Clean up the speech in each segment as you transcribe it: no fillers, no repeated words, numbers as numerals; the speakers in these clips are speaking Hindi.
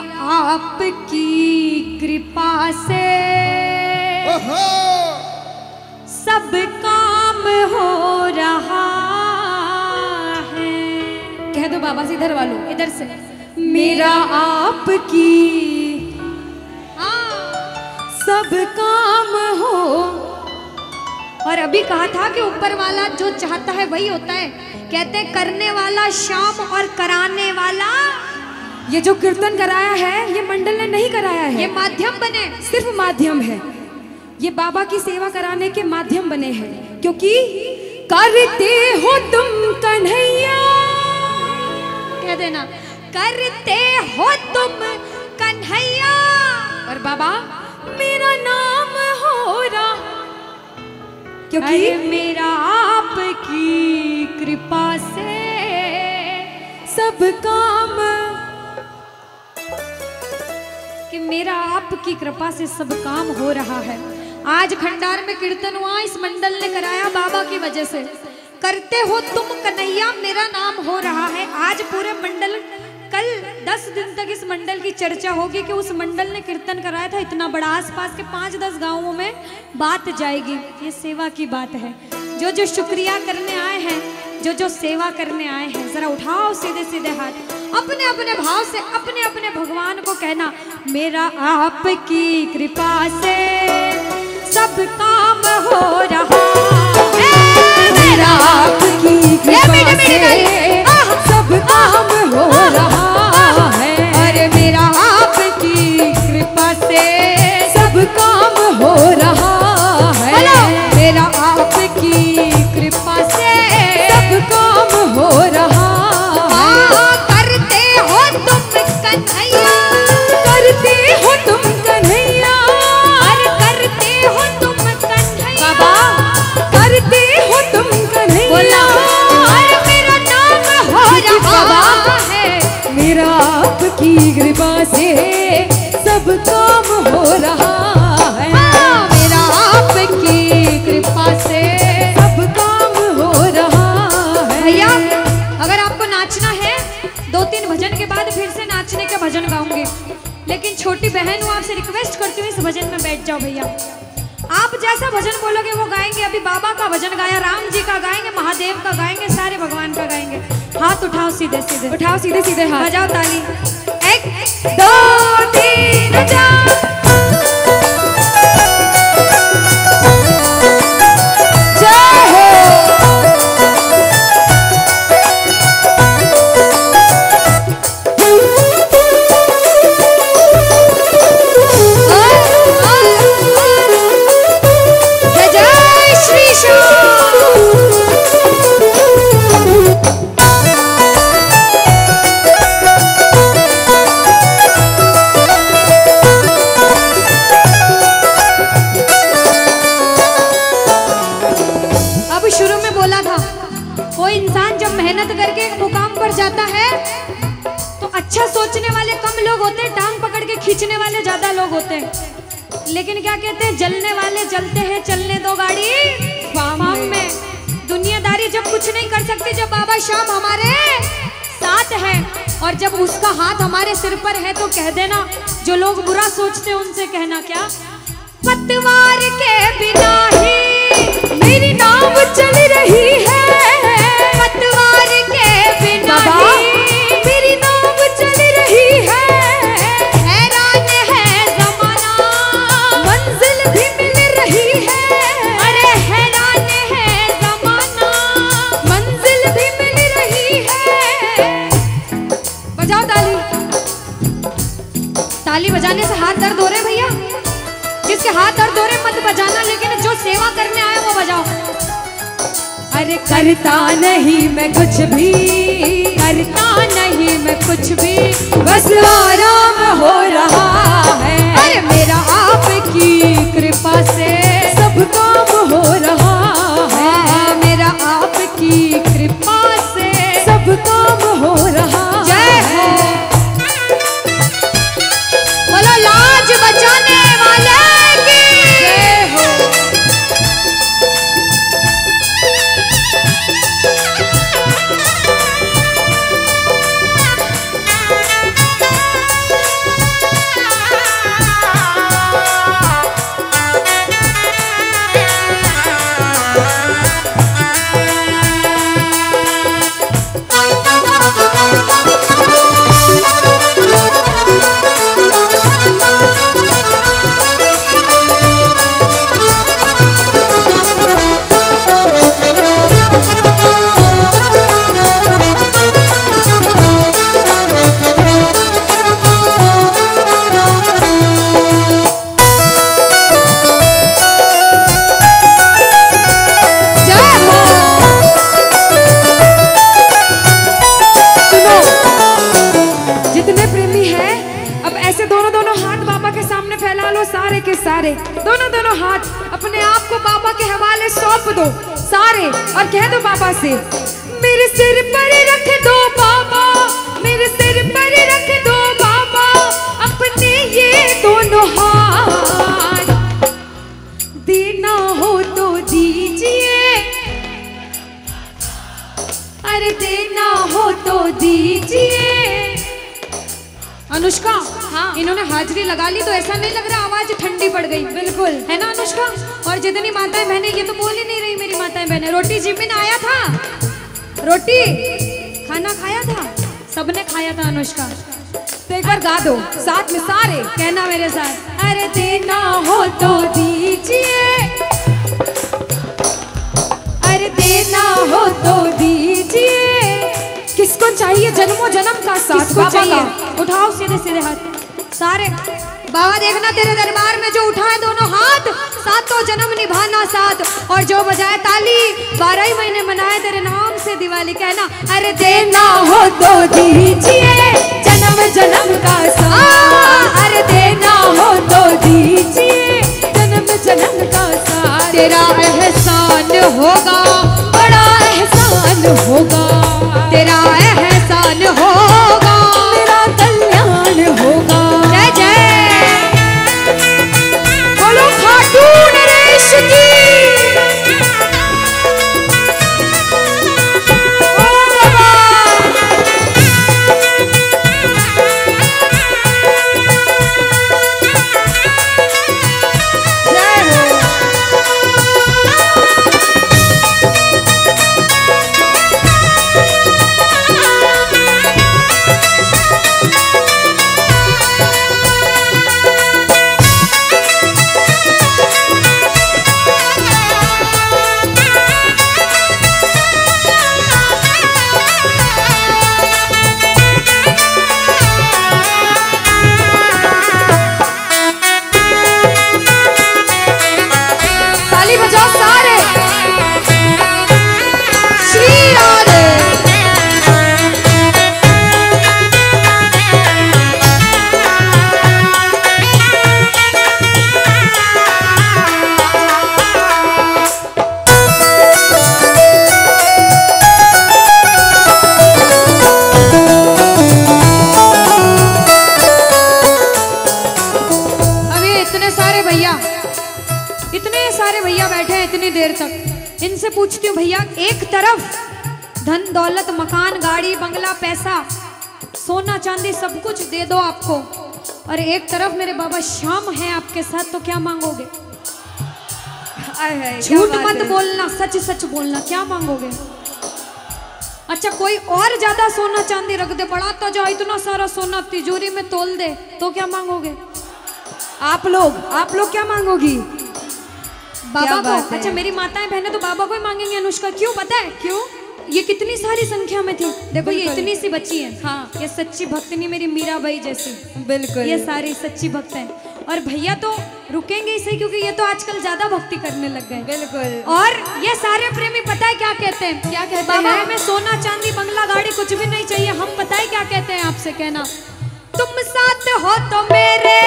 आपकी कृपा से सब काम हो रहा है। कह दो बाबा से, इधर वालों इधर से, मेरा आपकी सब काम हो। और अभी कहा था कि ऊपर वाला जो चाहता है वही होता है। कहते हैं करने वाला श्याम और कराने वाला। ये जो कीर्तन कराया है ये मंडल ने नहीं कराया है, ये माध्यम बने, सिर्फ माध्यम है। ये बाबा की सेवा कराने के माध्यम बने हैं, क्योंकि करते हो तुम कन्हैया, कह देना करते हो तुम कन्हैया। और बाबा मेरा नाम हो रहा, क्योंकि मेरा आपकी कृपा से सब काम, कि मेरा आपकी कृपा से सब काम हो रहा है। आज खंडार में कीर्तन हुआ, इस मंडल ने कराया बाबा की वजह से। करते हो तुम कन्हैया, मेरा नाम हो रहा है। आज पूरे मंडल, कल 10 दिन तक इस मंडल की चर्चा होगी कि उस मंडल ने कीर्तन कराया था इतना बड़ा, आसपास के 5-10 गाँवों में बात जाएगी। ये सेवा की बात है। जो जो शुक्रिया करने आए हैं, जो जो सेवा करने आए हैं, जरा उठाओ सीधे सीधे हाथ, अपने अपने भाव से अपने अपने भगवान को कहना, मेरा आपकी कृपा से सब काम हो रहा है। मेरा आपकी कृपा से सब काम हो रहा है। अरे मेरा आपकी कृपा से सब काम हो रहा है। मेरा आपकी कृपा से सब काम हो रहा है। करते हो तुम कन्हैया, अरे करते हो तुम कन्हैया, बाबा करते हो तुम कन्हैया। अरे मेरा नाम हो रहा है, मेरा आपकी कृपा से सब काम हो रहा है। मेरा आपकी कृपा से सब काम हो रहा है। भैया अगर आपको नाचना है 2-3 भजन के बाद फिर से नाचने के भजन गाऊंगी, लेकिन छोटी बहन हूँ, आपसे रिक्वेस्ट करती हूँ इस भजन में बैठ जाओ। भैया आप जैसा भजन बोलोगे वो गाएंगे। अभी बाबा का भजन गाया, राम जी का गाएंगे, महादेव का गाएंगे, सारे भगवान का गाएंगे। हाथ उठाओ सीधे सीधे, उठाओ सीधे सीधे हाथ, बजाओ ताली। 1, 2, 3 जाता है तो अच्छा सोचने वाले कम लोग होते हैं, टांग पकड़ के खींचने वाले ज्यादा लोग होते हैं। लेकिन क्या कहते हैं, जलने वाले जलते हैं, चलने दो गाड़ी फाम में। दुनियादारी जब कुछ नहीं कर सकती, जब बाबा श्याम हमारे साथ है और जब उसका हाथ हमारे सिर पर है, तो कह देना जो लोग बुरा सोचते हैं उनसे कहना क्या, पतवार के बिना ही मेरी नाव चल रही है। पतवार के बिना ही मेरी नाव चल रही है। हैरान है जमाना, मंजिल भी मिल रही है। अरे हैरान है जमाना, मंजिल भी मिल रही है। बजाओ ताली। ताली बजाने से हाथ दर्द हो रहे भैया, जिसके हाथ दर्द हो रहे मत बजाना, लेकिन जो सेवा करने आए वो बजाओ। अरे करता नहीं मैं कुछ भी, करता नहीं मैं कुछ भी, बस आराम हो रहा है। अरे मेरा आपकी कृपा से सब काम हो रहा है। मेरा आपकी कृपा से सब काम हो रहा है। जय हो बोलो लाज बचाने वाले की जय हो। सारे दोनों दोनों हाथ अपने आप को बाबा के हवाले सौंप दो सारे और कह दो बाबा से, मेरे सिर पर रख दो बाबा, मेरे सिर पर रख दो बाबा अपने ये दोनों हाथ, देना हो तो दीजिए, अरे देना हो तो दीजिए। अनुष्का, हाँ इन्होंने हाजरी लगा ली तो ऐसा नहीं लग रहा आवाज ठंडी पड़ गई, बिल्कुल है ना अनुष्का। और जितनी माताएं बहने, ये तो बोल ही नहीं रही मेरी माताएं बहने। रोटी जिमिन आया था, रोटी खाना खाया था, सबने खाया था अनुष्का। तो एक बार गा दो साथ में सारे, कहना मेरे साथ, अरे देना हो तो दीजिए, अरे देना हो तो दीजिए। किसको चाहिए जन्मों जन्म का साथ बाबा का? उठाओ सीधे सीधे हाथ सारे, बाबा देखना तेरे दरबार में जो उठाए दोनों हाथ, सातों जन्म निभाना साथ, और जो बजाए ताली 12 महीने मनाए तेरे नाम से दिवाली। कहना अरे देना हो तो दीजिए जन्म जन्म का साथ, अरे देना हो तो दीजिए जन्म जन्म का साथ। तेरा एहसान होगा, बड़ा एहसान होगा, तेरा एहसान होगा, तेरा कल्याण होगा। जय जय बोलो खाटून रेश की। पूछती हूँ भैया, एक तरफ धन दौलत मकान गाड़ी बंगला पैसा सोना चांदी सब कुछ दे दो आपको, और एक तरफ मेरे बाबा श्याम हैं आपके साथ, तो क्या मांगोगे? झूठ मत बोलना, सच सच बोलना, क्या मांगोगे? अच्छा कोई और ज्यादा सोना चांदी रख दे, बढ़ाता जाओ इतना सारा सोना तिजोरी में तोल दे, तो क्या मांगोगे आप लोग क्या मांगोगी बाबा को? अच्छा मेरी माताएं बहनें तो बाबा को ही मांगेंगे अनुष्का, क्यों पता है क्यों? ये कितनी सारी संख्या में थी, देखो ये इतनी सी बच्ची है, हाँ ये सच्ची भक्तनी मेरी मीराबाई जैसी, बिल्कुल ये सारी सच्ची भक्त हैं। और भैया तो रुकेंगे ही सही, क्योंकि ये तो आजकल ज्यादा भक्ति करने लग गए, बिल्कुल। और ये सारे प्रेमी पता है क्या कहते हैं, क्या कहते हैं? बाबा हमें सोना चांदी बंगला गाड़ी कुछ भी नहीं चाहिए, हम पता है क्या कहते हैं आपसे, कहना तुम साथ हो तो मेरे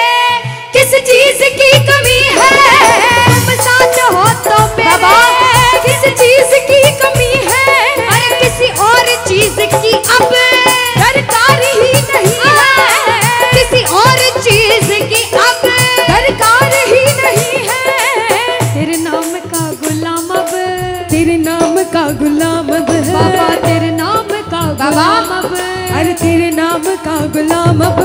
किस चीज की कमी है, तुम साथ हो तो मेरे किस चीज की कमी है, अरे किसी और चीज की अब दरकार ही नहीं है, किसी और चीज की अब दरकार ही नहीं है। तेरे नाम का गुलाम अब, तेरे नाम का गुलाम अब बाबा, तेरे नाम का गुलाम अब, अरे तेरे नाम का गुलाम अब,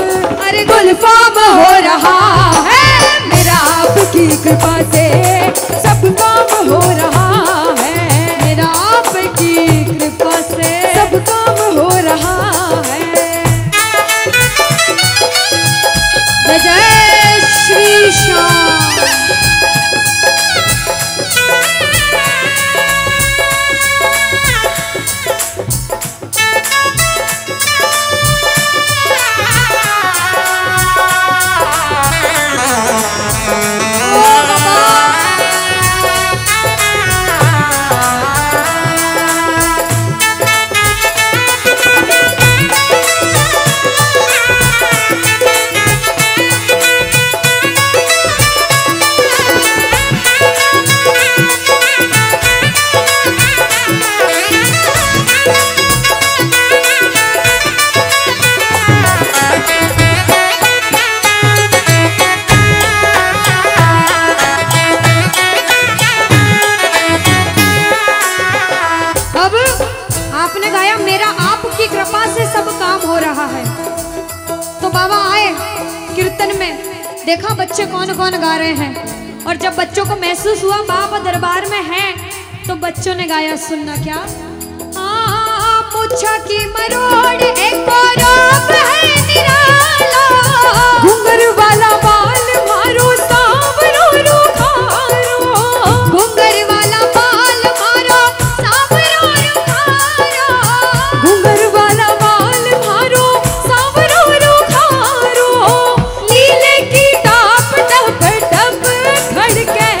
अरे गुलफाम हो रहा है मेरा आपकी कृपा से, सब काम हो रहा है मेरा आपकी कृपा से, सब काम हो रहा है। जय श्री श्याम। आपने गाया मेरा आपकी कृपा से सब काम हो रहा है। तो बाबा आए कीर्तन में, देखा बच्चे कौन कौन गा रहे हैं, और जब बच्चों को महसूस हुआ बाबा दरबार में हैं, तो बच्चों ने गाया सुनना क्या, पूछा की मरोड़ एक और है निराला, घुंघर वाला बाल मारो सांवरो रुखारो, घुंघर वाला बाल मारो सांवरो रुखारो, घुंघर वाला बाल मारो सांवरो रुखारो, लीले की टाप टप टप खड़के,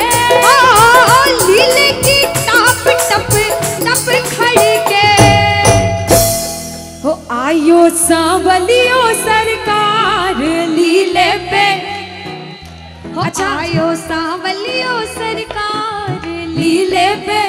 लीले की टाप टप टप खड़के, हो आयो सांवलियो सरकार लीले पे, हो अच्छा आयो सांवलियो सरकार लीले पे।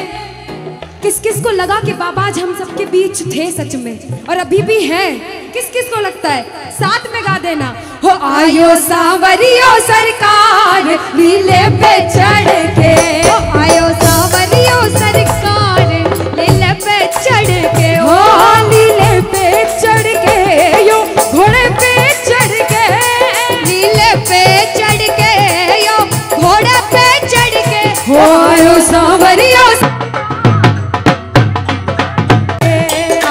किस किस को लगा कि बाबा आज हम सबके बीच थे सच में और अभी भी हैं, किस किस को लगता है, साथ में गा देना, हो आयो सांवलियो सरकार लीले पे चढ़ के, हो आयो सांवलियो सरकार लीले पे चढ़ के, हो लीले पे चढ़ के, यो घोड़े पे चढ़ के, नीले पे चढ़ के, यो घोड़े पे चढ़ के, हो आयो सांवरियो,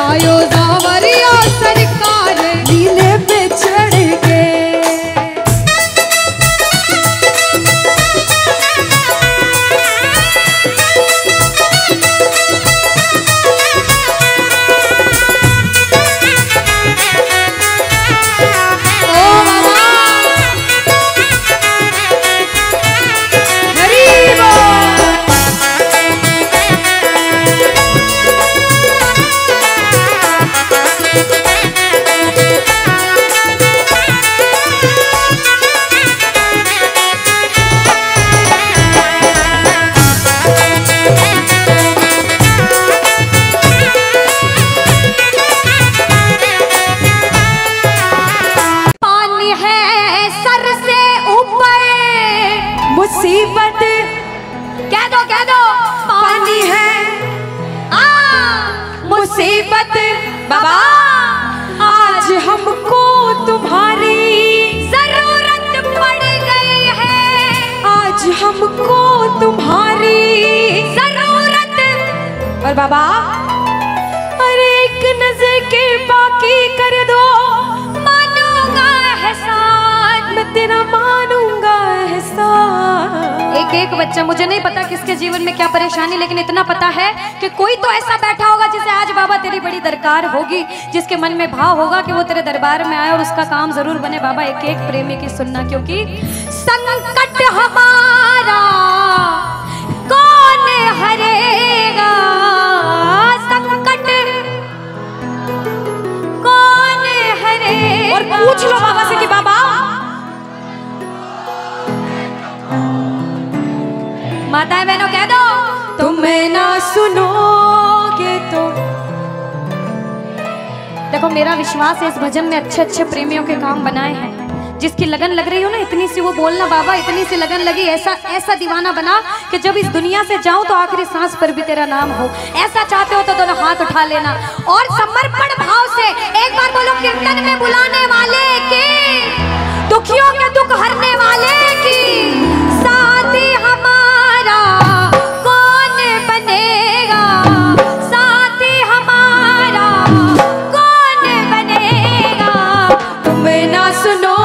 आयो सांवरियो सरकार नीले पे चढ़ के। बाबा आज हमको तुम्हारी जरूरत पड़ गई है, आज हमको तुम्हारी जरूरत, और बाबा अरे एक नजर के बाकी कर दो, मानूंगा एहसान, मैं तेरा मानूंगा एहसान। एक एक बच्चा, मुझे नहीं पता किसके जीवन में क्या परेशानी, लेकिन इतना पता है कि कोई तो ऐसा बैठा होगा जिसे आज बाबा तेरी बड़ी दरकार होगी, जिसके मन में भाव होगा कि वो तेरे दरबार में आए और उसका काम जरूर बने। बाबा एक एक प्रेमी की सुनना, क्योंकि संकट हमारा कौन हरेगा, संकट कौन हरेगा, और पूछ लो बाबा से कि बाबा माताएं बहनों कह दो, तुम्हें ना सुनोगे तो। देखो मेरा विश्वास है इस भजन में अच्छे अच्छे प्रेमियों के काम बनाए हैं, जिसकी लगन लग रही हो ना इतनी सी वो बोलना, बाबा इतनी सी लगन लगी, ऐसा ऐसा दीवाना बना कि जब इस दुनिया से जाऊं तो आखिरी सांस पर भी तेरा नाम हो, ऐसा चाहते हो तो दोनों हाथ उठा लेना और समर्पण भाव से एक बार बोलो, कीर्तन में बुलाने वाले के, दुखियों के दुख हरने वाले की, साथी हमारा कौन बनेगा, साथी हमारा कौन बनेगा, तुम्हें ना सुनो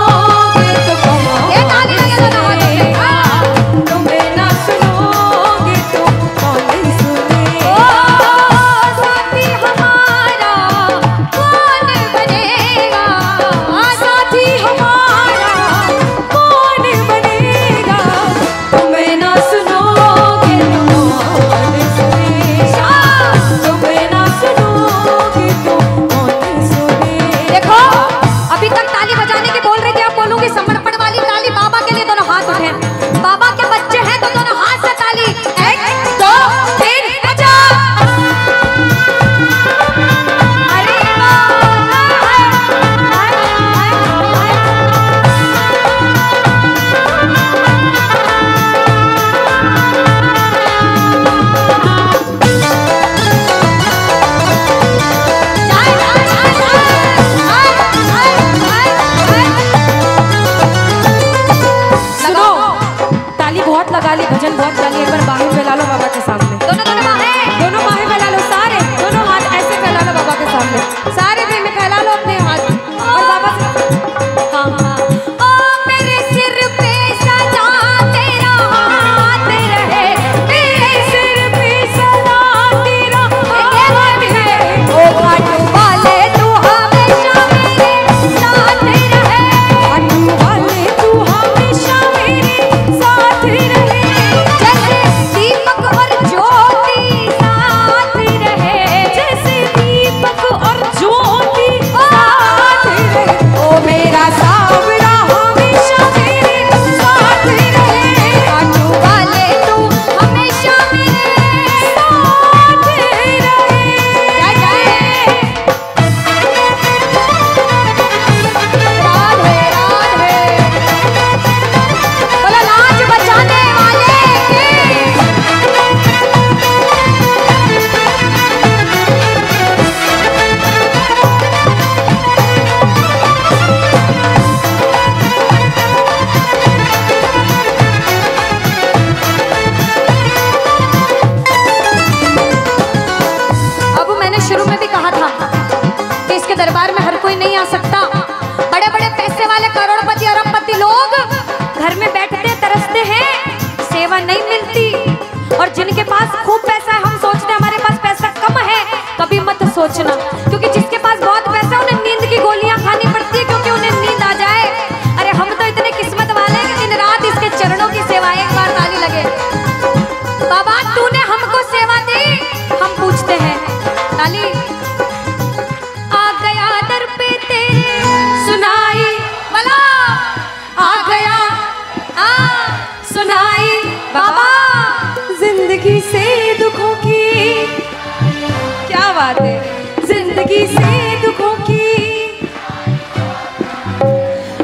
और जिनके पास खूब पैसा है, हम सोचते हैं हमारे पास पैसा कम है, कभी मत सोचना, क्योंकि जिसके पास बहुत पैसा उन्हें नींद की गोलियां खानी पड़ती है, क्योंकि उन्हें नींद आ जाए। अरे हम तो इतने किस्मत वाले हैं कि दिन रात इसके चरणों की सेवा। एक बार ताली लगे। बाबा तूने हमको सेवा दी, हम पूछते हैं ताली। आ गया दर पे तेरे सुनाई वाला, आ गया आ सुनाई बाबा। जिंदगी से दुखों की, क्या बात है, जिंदगी से दुखों की।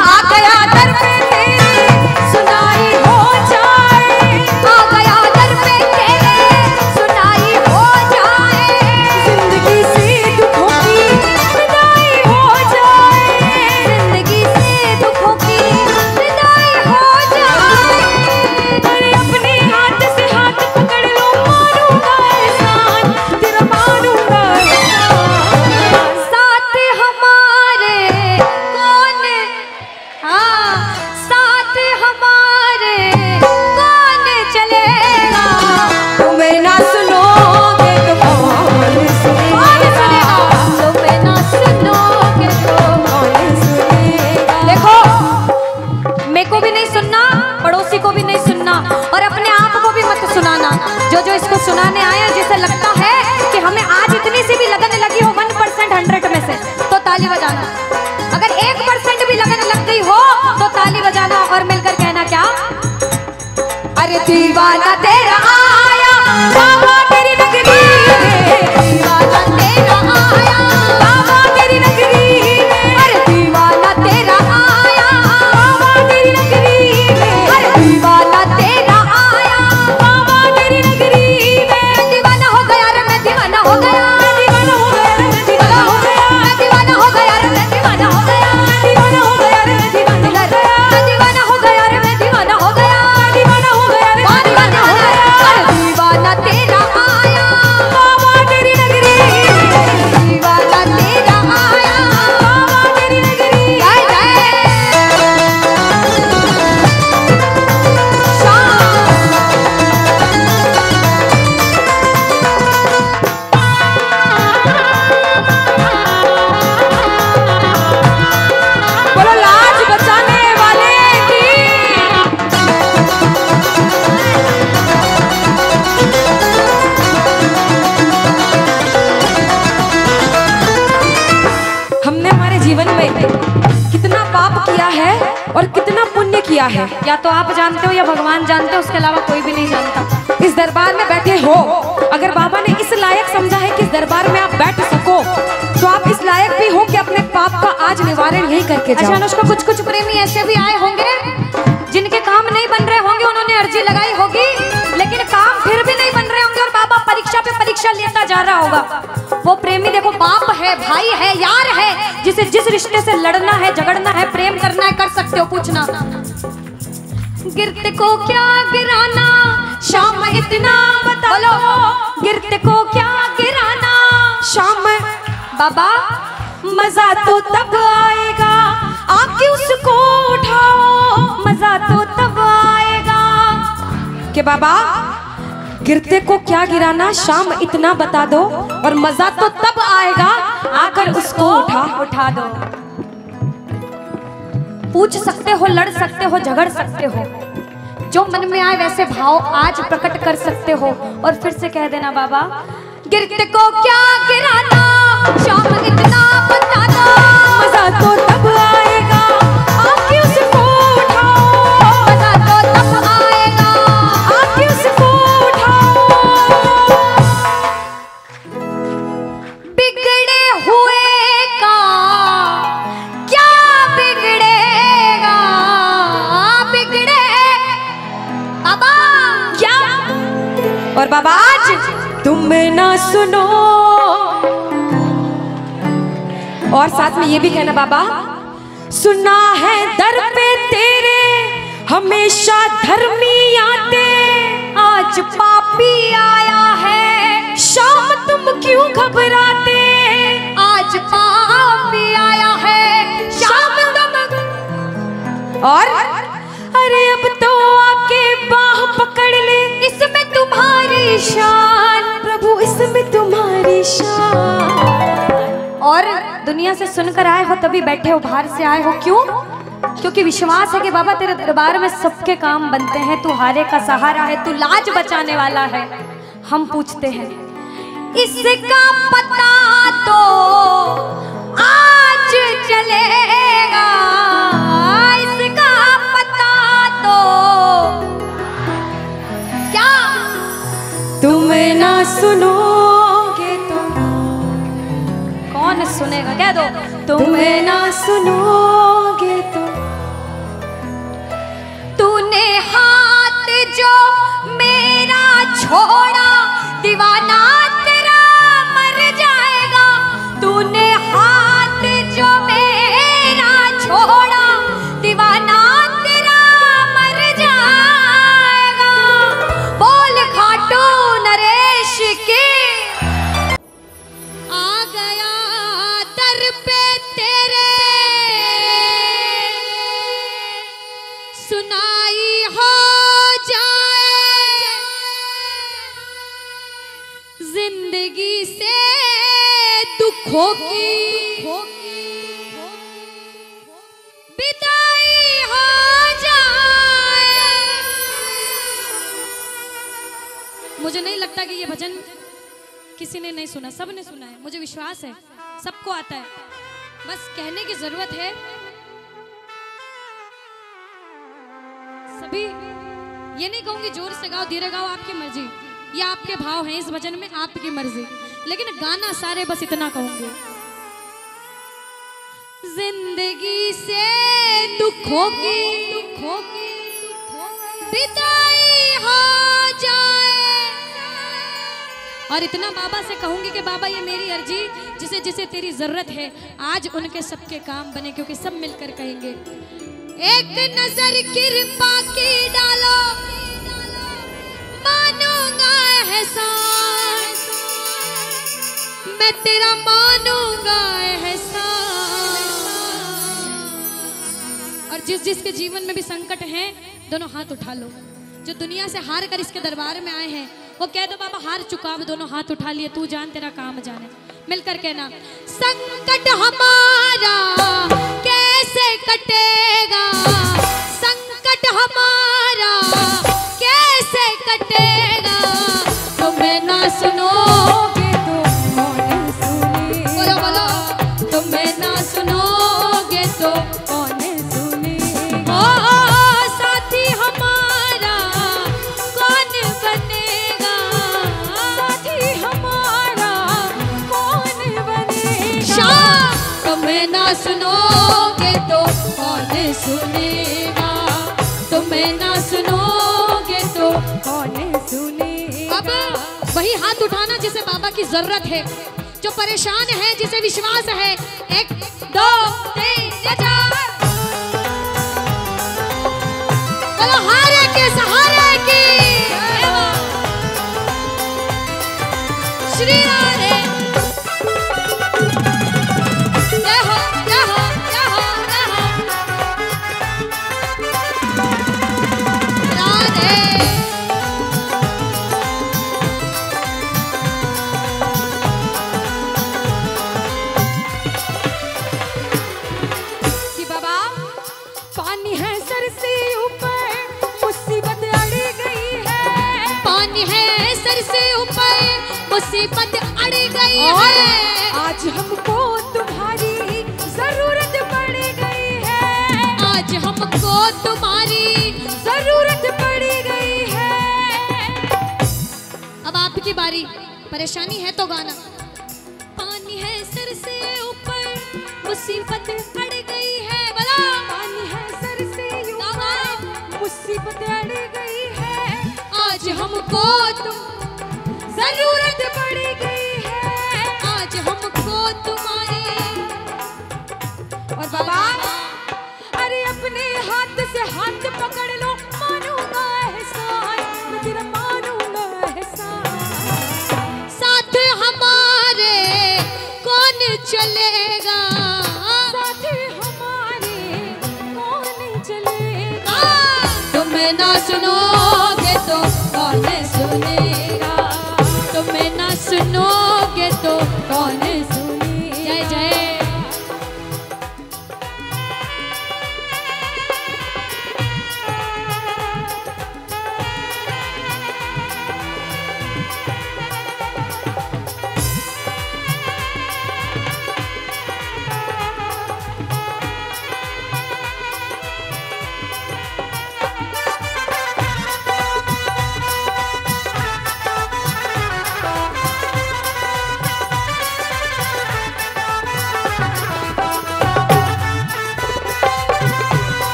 आ गया दर पे तेरे सुनाई हो जाए, आ गया दर पे तेरे सुनाई हो जाए। जिंदगी से दुखों की विदाई हो जाए, जिंदगी से दुखों की विदाई हो जाए। अपने हाथ से हाथ सुनाने आया, जिसे लगता है कि हमें आज इतनी सी भी लगन लगी हो 1% 100 में से, तो ताली बजाना। अगर 1% भी लगन लग गई हो तो ताली बजाना और मिलकर कहना क्या, अरे दीवाना तेरा आया बाबा तेरी नगरी में, दीवाना तेरा आया बाबा तेरी नगरी में, अरे दीवाना तेरा आया बाबा तेरी नगरी में, अरे दीवाना तेरा है। या तो आप जानते हो या भगवान जानते हो, उसके अलावा कोई भी नहीं जानता। इस दरबार में बैठे हो, अगर बाबा ने इस लायक समझा है कि इस दरबार में आप बैठ सको, तो आप इस लायक भी हो कि अपने पाप का आज निवारण यही करके जाओ। अच्छा अनुष्का, कुछ कुछ प्रेमी ऐसे भी आए होंगे जिनके काम नहीं बन रहे होंगे, उन्होंने अर्जी लगाई होगी लेकिन काम फिर भी नहीं बन रहे होंगे, और बाबा परीक्षा पे परीक्षा लेता जा रहा होगा। वो प्रेमी देखो, बाप है, भाई है, यार है, जिसे जिस रिश्ते से लड़ना है, झगड़ना है, प्रेम करना है, कर सकते हो। पूछना गिरते को क्या गिराना शाम, इतना बता लो, गिरते को क्या गिराना शाम। बाबा मजा तो तब आएगा आपके उसको उठाओ, मजा तो तब आएगा के बाबा गिरते को क्या गिराना शाम इतना बता दो, और मजा तो तब आएगा आकर उसको उठा दो। पूछ सकते हो, लड़ सकते हो, झगड़ सकते हो, जो मन में आए वैसे भाव आज प्रकट कर सकते हो, और फिर से कह देना बाबा गिरते को क्या गिराना शाम इतना बता दो, मजा तो तब आएगा आपके उसको उठाओ, मजा तो तब आएगा आपके उसको उठाओ। बिगड़े हुए का क्या बिगड़ेगा, बिगड़े बाबा क्या। और बाबा आज तुम ना सुनो, और साथ में ये भी कहना बाबा सुना है दर पे तेरे हमेशा धर्मी आते, आज पापी आया है शाम तुम क्यों घबराते, आज पापी आया है शाम तुम। और अरे अब तो आके बाह पकड़ ले, इसमें तुम्हारी शान प्रभु इसमें तुम्हारी शान। और दुनिया से सुनकर आए हो तभी बैठे हो, बाहर से आए हो क्यों? क्योंकि विश्वास है कि बाबा तेरे दरबार में सबके काम बनते हैं, तू हारे का सहारा है, तू लाज बचाने वाला है। हम पूछते हैं इसका पता तो आज चलेगा, इसका पता तो क्या तुम ना सुनोगे तो कौन सुनेगा? कह दो तुम ना सुनोगे तो। तूने हाथ जो मेरा छोड़ा दीवाना तेरा मर जाएगा, तूने हाथ जो मेरा छोड़ा दीवाना तेरा मर जाएगा। बोल खाटू नरेश की। आ गया दर पे तेरे सुनाई हो जिंदगी से दुखों की विदाई हो जाए। मुझे नहीं लगता कि ये भजन किसी ने नहीं सुना, सब ने सुना है, मुझे विश्वास है सबको आता है, बस कहने की जरूरत है। सभी ये नहीं कहूंगी जोर से गाओ धीरे गाओ, आपकी मर्जी, ये आपके भाव हैं इस भजन में, आपकी मर्जी, लेकिन गाना सारे बस इतना कहूंगे। जिंदगी से दुखों की विदाई हो जाए। और इतना बाबा से कहूंगी कि बाबा ये मेरी अर्जी, जिसे जिसे तेरी जरूरत है आज उनके सबके काम बने, क्योंकि सब मिलकर कहेंगे। एक नजर कृपा की डालो मानूंगा एहसान, मैं तेरा मानूंगा एहसान। और जिस जिसके जीवन में भी संकट हैं दोनों हाथ उठा लो, जो दुनिया से हार कर इसके दरबार में आए हैं वो कह दो बाबा हार चुका, दोनों हाथ उठा लिए, तू जान तेरा काम जाने, मिलकर कहना। संकट हमारा कैसे कटेगा, संकट हमारा कैसे कटेगा, तुम्हें ना सुनोगे तो कौन सुने, बोलो बोलो तुम्हें ना सुनोगे तो कौन सुने। ओ साथी हमारा कौन बनेगा, साथी हमारा कौन बनेगा, तुम्हें ना सुनोगे तो कौन सुनेगा, तुम्हें ना सुनो सुने। अब वही हाथ उठाना जिसे बाबा की जरूरत है, जो परेशान है, जिसे विश्वास है। 1 2 3 4 चलो हारे के सहारे की श्री हरे। मुसीबत अड़ गई है, आज हमको तुम्हारी जरूरत पड़ गई है, आज हमको तुम्हारी जरूरत पड़ गई है। अब आपकी बारी, परेशानी है तो गाना। पानी है सर से ऊपर मुसीबत अड़ गई है, बोलो पानी है सर से ऊपर मुसीबत अड़ गई है, आज हमको जरूरत पड़ गई है, आज हमको तुम्हारी। और बाबा अरे अपने हाथ से हाथ पकड़ लो, मानूंगा एहसान, मैं तेरा मानूंगा एहसान। साथ हमारे कौन चलेगा, साथ हमारे कौन चलेगा, तुम्हें ना सुनोगे तो कौन सुनेगा। कौन सुने। जय जय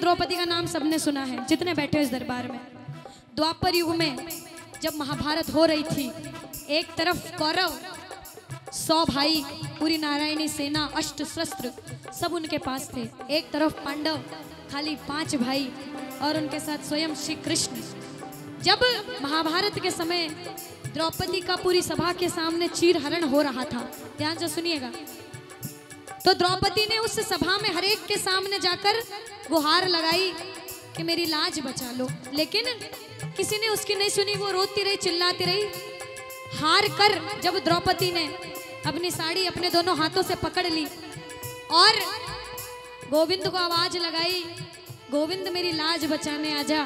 द्रौपदी का नाम सबने सुना है जितने बैठे इस दरबार में। द्वापर युग में जब महाभारत हो रही थी, एक तरफ कौरव 100 भाई पूरी नारायणी सेना अष्ट शस्त्र सब उनके पास थे, एक तरफ पांडव खाली 5 भाई और उनके साथ स्वयं श्री कृष्ण। जब महाभारत के समय द्रौपदी का पूरी सभा के सामने चीरहरण हो रहा था, ध्यान से सुनिएगा, तो द्रौपदी ने उस सभा में हरेक के सामने जाकर गुहार लगाई कि मेरी लाज बचा लो, लेकिन किसी ने उसकी नहीं सुनी। वो रोती रही, चिल्लाती रही। हार कर जब द्रौपदी ने अपनी साड़ी अपने दोनों हाथों से पकड़ ली और गोविंद को आवाज लगाई, गोविंद मेरी लाज बचाने आजा।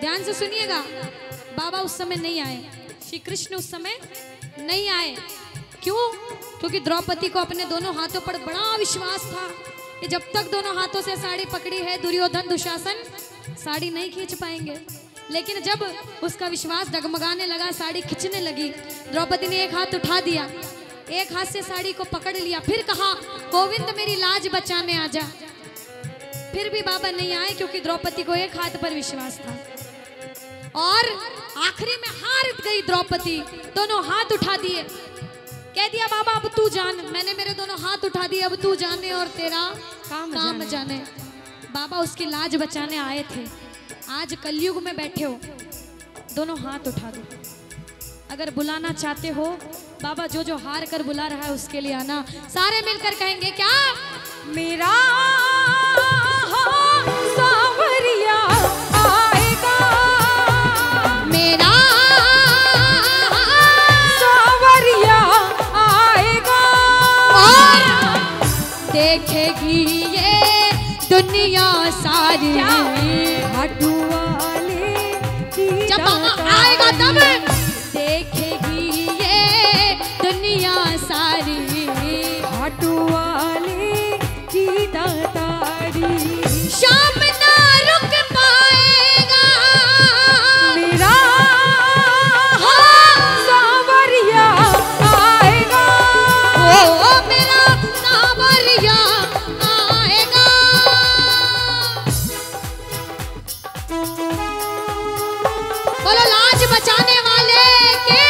ध्यान से सुनिएगा, बाबा उस समय नहीं आए, श्री कृष्ण उस समय नहीं आए। क्यों? क्योंकि द्रौपदी को अपने दोनों हाथों पर बड़ा विश्वास था कि जब तक दोनों हाथों से साड़ी पकड़ी है दुर्योधन दुशासन साड़ी नहीं खींच पाएंगे। लेकिन जब उसका विश्वास डगमगाने लगा, साड़ी खींचने लगी, द्रौपदी ने एक हाथ उठा दिया, एक हाथ से साड़ी को पकड़ लिया, फिर कहा गोविंद मेरी लाज बचाने आजा। फिर भी बाबा नहीं आए क्योंकि द्रौपदी को एक हाथ पर विश्वास था। और आखिरी में हार गई द्रौपदी, दोनों हाथ उठा दिए, कह दिया बाबा अब तू जान, मैंने मेरे दोनों हाथ उठा दिए, अब तू जाने और तेरा काम जाने। बाबा उसकी लाज बचाने आए थे। आज कलयुग में बैठे हो, दोनों हाथ उठा दो, अगर बुलाना चाहते हो बाबा, जो जो हार कर बुला रहा है उसके लिए आना। सारे मिलकर कहेंगे क्या, मेरा सांवरिया आएगा, मेरा देखेगी ये दुनिया सारी हटुआले की। जब बाबा आएगा तब देखेगी ये दुनिया सारी हटुआले की दातारी। शाम ना रुक पाएगा मेरा सांवरिया आएगा, ओ मेरा सांवरिया आएगा। बोलो लाज बचाने वाले के।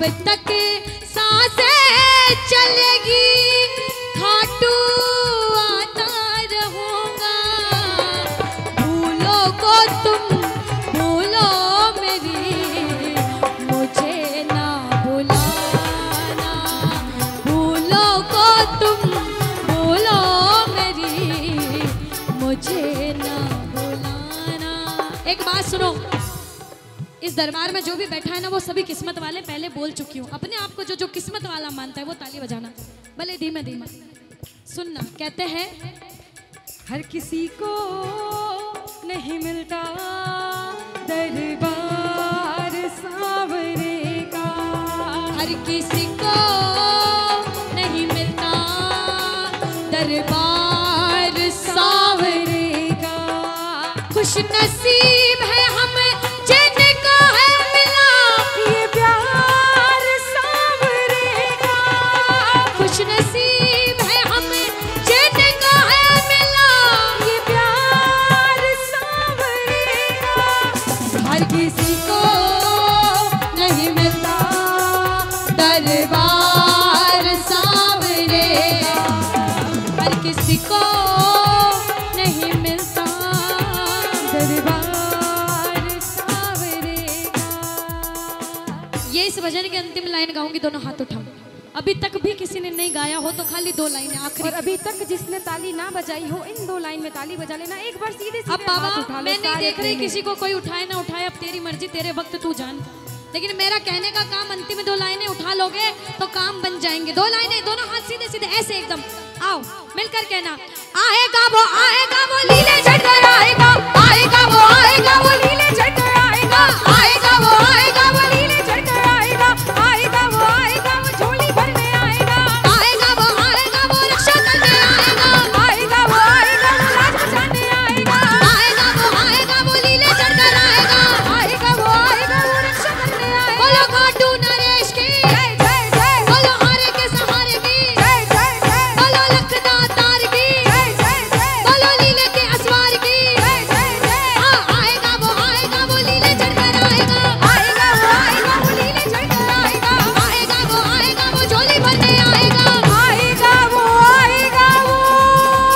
जब तक सांसें चलेगी खाटू आता रहूंगा। भूलो को तुम भूलो मेरी, मुझे ना भुलाना। भूलो को तुम भूलो मेरी, मुझे ना भुलाना। एक बात सुनो, इस दरबार में जो भी बैठा है ना वो सभी किस्मत वाले, पहले बोल चुकी हूँ। अपने आप को जो जो किस्मत वाला मानता है वो ताली बजाना, भले धीमे धीमे सुनना। कहते हैं हर किसी को नहीं मिलता दरबार सांवरे का, हर किसी को नहीं मिलता दरबार सांवरे का। खुश नसीब है के अंतिम लाइन गाऊंगी, दोनों हाथ उठाओ। अभी तक भी किसी ने नहीं गाया हो तो खाली दो लाइनें आखिरी। और अभी तक जिसने ताली ना बजाई हो इन दो लाइन में ताली बजा लेना। एक बार सीधे अब बाबा मैं नहीं देख रही किसी को, कोई उठाए ना उठाए, अब तेरी मर्जी तेरे वक्त तू जान। लेकिन मेरा कहने का काम अंतिम दो लाइनें उठा लोगे तो काम बन जाएंगे। दो लाइनें, दोनों हाथ सीधे सीधे ऐसे एकदम आओ मिलकर कहना। आएगा वो लीले झंडा आएगा, आएगा वो